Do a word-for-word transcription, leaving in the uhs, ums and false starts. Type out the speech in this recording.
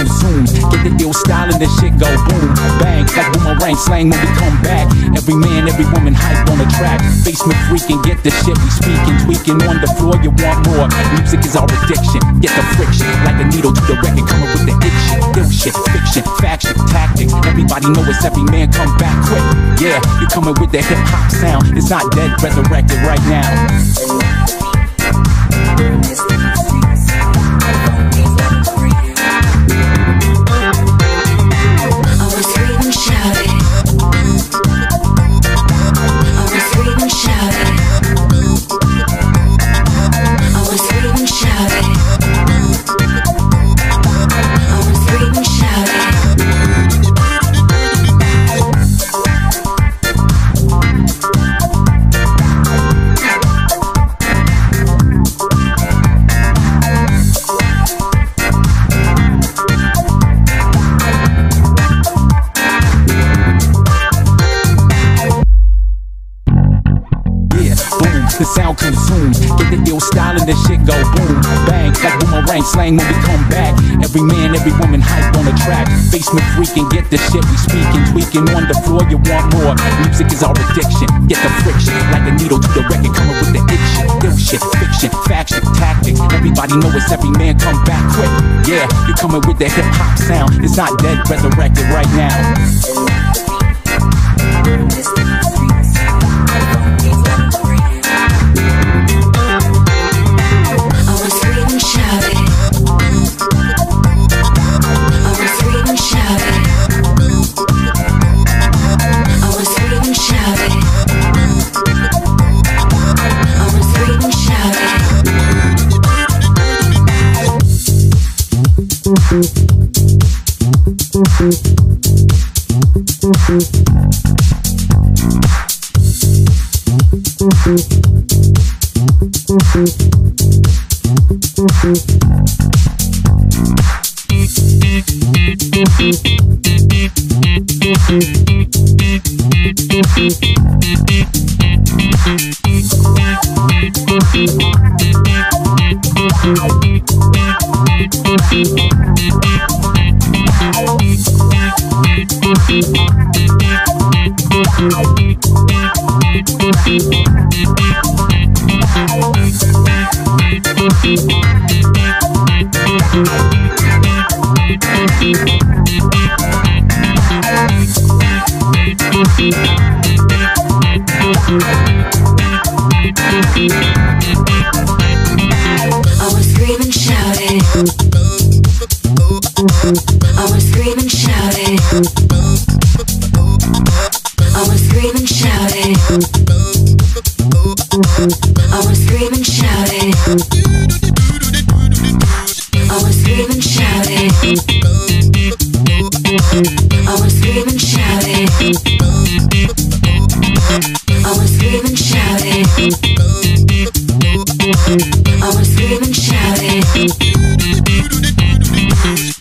consume. Get the deal style and this shit go boom, bang, like boomerang slang when we come back. Every man, every woman hyped on the track. Basement freaking, get the shit we speaking. Tweaking on the floor, you want more. Music is our addiction, get the friction. Like a needle to the record, coming with the itch. Ill shit, fiction, faction, tactic. Everybody know it's every man come back quick. Yeah, you're coming with that hip hop sound. It's not dead, resurrected right now. The sound consumes, get the ill style and the shit go boom, bang, like boomerang slang when we come back. Every man, every woman hyped on the track. Basement freaking, get the shit we speaking. Tweaking on the floor, you want more. Music is our addiction, get the friction. Like a needle to the record, coming with the itch. Ill shit, fiction, faction, tactic. Everybody know it's every man come back quick. Yeah, you're coming with that hip hop sound. It's not dead, resurrected right now. I was screaming, shouting.